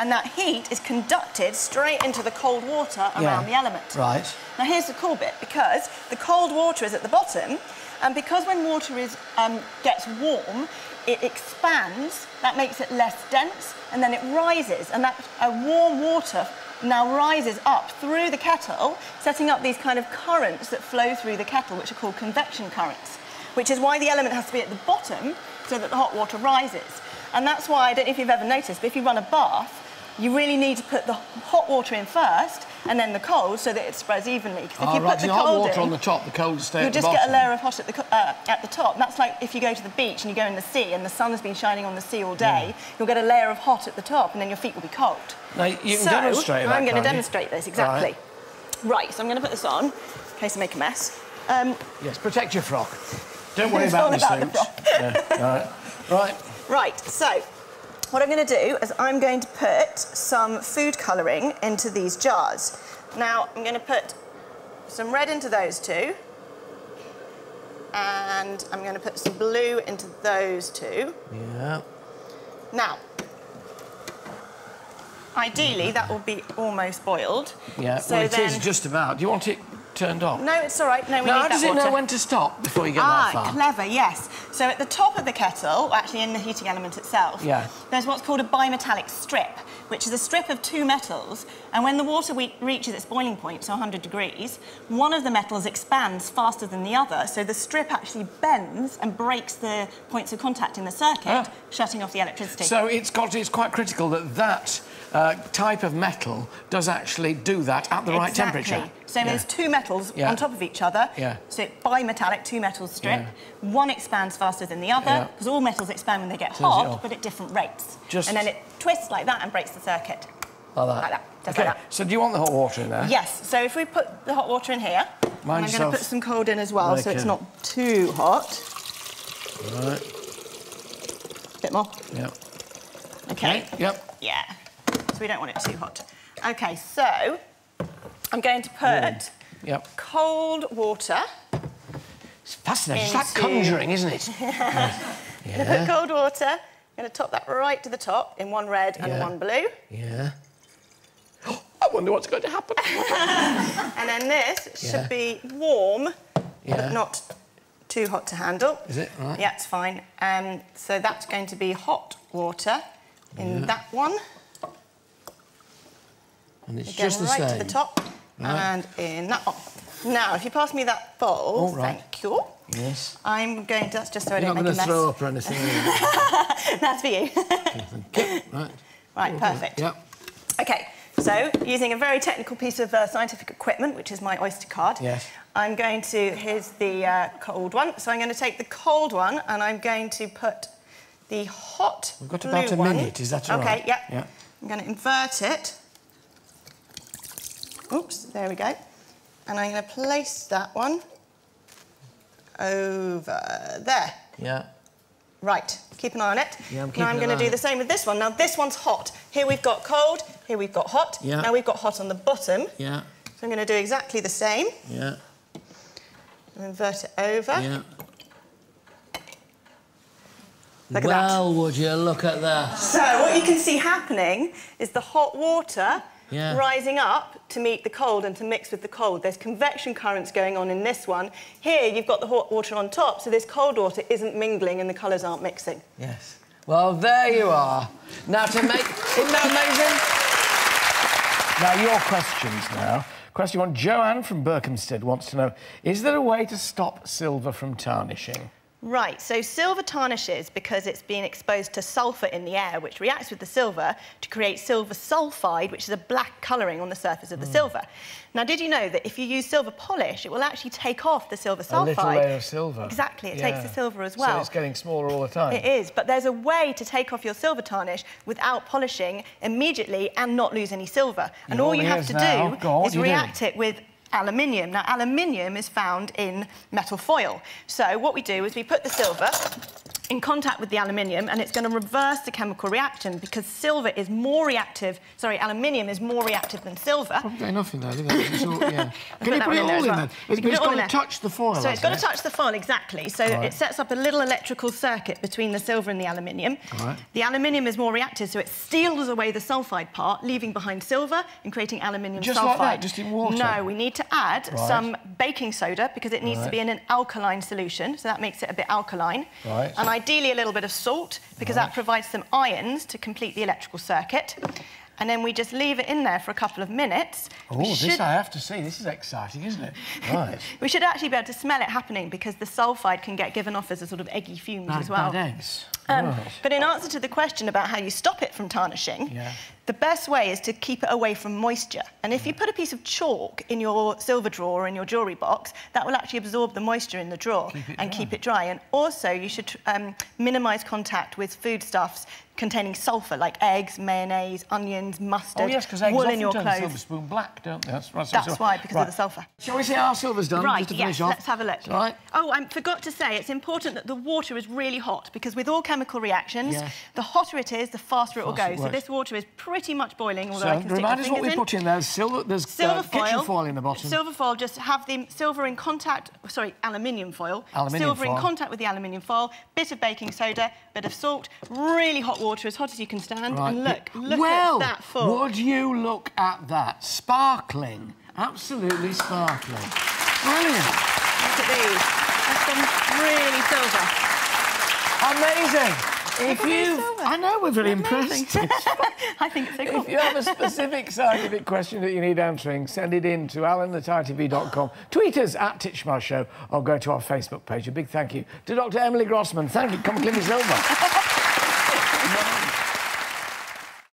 and that heat is conducted straight into the cold water around the element. Right. Now, here's the cool bit, because the cold water is at the bottom, and because when water is, gets warm, it expands, that makes it less dense, and then it rises, and that warm water now rises up through the kettle, setting up these kind of currents that flow through the kettle, which are called convection currents, which is why the element has to be at the bottom, so that the hot water rises. And that's why, I don't know if you've ever noticed, but if you run a bath, you really need to put the hot water in first and then the cold so that it spreads evenly. Because if you put the hot water on the top, the cold stays at the bottom. You just get a layer of hot at the top. And that's like if you go to the beach and you go in the sea and the sun has been shining on the sea all day, you'll get a layer of hot at the top and then your feet will be cold. Now, you can demonstrate that, I'm going to demonstrate this, exactly. Right, so I'm going to put this on in case I make a mess. Yes, protect your frock. Don't worry about these things. Right, so what I'm going to do is I'm going to put some food colouring into these jars. Now, I'm going to put some red into those two, and I'm going to put some blue into those two. Yeah. Now, ideally, that will be almost boiled. Yeah, so well, it is just about. Do you want it turned on? No, it's all right. No, we need that water. How does it know when to stop before you get that far? Ah, clever, yes. So at the top of the kettle, actually in the heating element itself, there's what's called a bimetallic strip, which is a strip of two metals, and when the water reaches its boiling point, so 100 degrees, one of the metals expands faster than the other, so the strip actually bends and breaks the points of contact in the circuit, shutting off the electricity. So it's quite critical that that type of metal does actually do that at the right temperature. So there's two metals on top of each other, so bimetallic, two-metal strip. One expands faster than the other, because all metals expand when they get hot, but at different rates. And then it twists like that and breaks the circuit. Like that? Like that, just like that. So do you want the hot water in there? Yes, so if we put the hot water in here, I'm going to put some cold in as well, so it's not too hot. Right. A bit more? Yeah. OK. Yep. Yeah. So we don't want it too hot. OK, so I'm going to put cold water. It's fascinating. It's like conjuring, isn't it? I'm going to put cold water. I'm going to top that right to the top in one red and one blue. Yeah. I wonder what's going to happen. And then this should be warm, but not too hot to handle. Is it? Right. Yeah, it's fine. So that's going to be hot water in that one. And it's again, just the same. To the top and in that one. Now, if you pass me that bowl, thank you. Yes. I'm going to, that's just so I don't make a mess. You're not going to throw up or anything. That's for you. Okay, right. Right, perfect. Yep. OK, so using a very technical piece of scientific equipment, which is my Oyster card, I'm going to, here's the cold one. So I'm going to take the cold one and I'm going to put the hot blue one. We've got about a minute, is that all right? OK, yeah. I'm going to invert it. Oops, there we go. And I'm going to place that one over there. Yeah. Right, keep an eye on it. Yeah, I'm keeping an eye on it. Now I'm going to do the same with this one. Now, this one's hot. Here we've got cold, here we've got hot. Yeah. Now we've got hot on the bottom. Yeah. So I'm going to do exactly the same. Yeah. And invert it over. Yeah. Look at that. Well, would you look at that. So what you can see happening is the hot water rising up to meet the cold and to mix with the cold. There's convection currents going on in this one. Here, you've got the hot water on top, so this cold water isn't mingling and the colours aren't mixing. Yes. Well, there you are. Now, to make... Isn't that amazing? Now, your questions now. Question one, Joanne from Berkhamsted wants to know, is there a way to stop silver from tarnishing? Right, so silver tarnishes because it's been exposed to sulphur in the air, which reacts with the silver to create silver sulphide, which is a black colouring on the surface of the silver. Now, did you know that if you use silver polish, it will actually take off the silver sulphide? A little layer of silver. Exactly, it takes the silver as well. So it's getting smaller all the time. It is, but there's a way to take off your silver tarnish without polishing immediately and not lose any silver. And all you have to do is react it with aluminium. Now, aluminium is found in metal foil. So what we do is we put the silver in contact with the aluminium, and it's going to reverse the chemical reaction because silver is more reactive. Sorry, aluminium is more reactive than silver. Probably enough in there, isn't it? So, yeah. Can you put it all in there? It's got to touch the foil. So it's got to touch the foil, exactly. So it sets up a little electrical circuit between the silver and the aluminium. Right. The aluminium is more reactive, so it steals away the sulfide part, leaving behind silver and creating aluminium sulfide. Just like that, just in water? No, we need to add some baking soda because it needs to be in an alkaline solution, so that makes it a bit alkaline. Right. And ideally a little bit of salt because that provides some ions to complete the electrical circuit. And then we just leave it in there for a couple of minutes. Oh, this I have to say, this is exciting, isn't it? Right. We should actually be able to smell it happening because the sulfide can get given off as a sort of eggy fumes as well. Bad eggs. But in answer to the question about how you stop it from tarnishing, the best way is to keep it away from moisture. And if you put a piece of chalk in your silver drawer or in your jewellery box, that will actually absorb the moisture in the drawer and keep it dry. And also, you should minimise contact with foodstuffs containing sulphur, like eggs, mayonnaise, onions, mustard, wool in your clothes. Turn silver spoon black, don't they? That's why, because of the sulphur. Shall we see how our silver's done? Right, just to finish off? Let's have a look. Right. Oh, I forgot to say, it's important that the water is really hot, because with all chemical reactions, the hotter it is, the faster it will go. So this water is pretty much boiling, although I can stick my fingers in. Remind us what we put in there. Silver, there's kitchen foil in the bottom. Silver foil, just have the silver in contact... Sorry, aluminium foil. Silver in contact with the aluminium foil, bit of baking soda, bit of salt, really hot water, as hot as you can stand, and look at that foil. Would you look at that? Sparkling. Absolutely sparkling. Brilliant. Look at these. That's some really silver. Amazing. If you... I know, we're very impressed. I think it's so cool. If you have a specific scientific question that you need answering, send it in to alenthetv.com. Tweet us @Titchmarsh Show or go to our Facebook page. A big thank you to Dr. Emily Grossman. Thank you. Come and clean this over.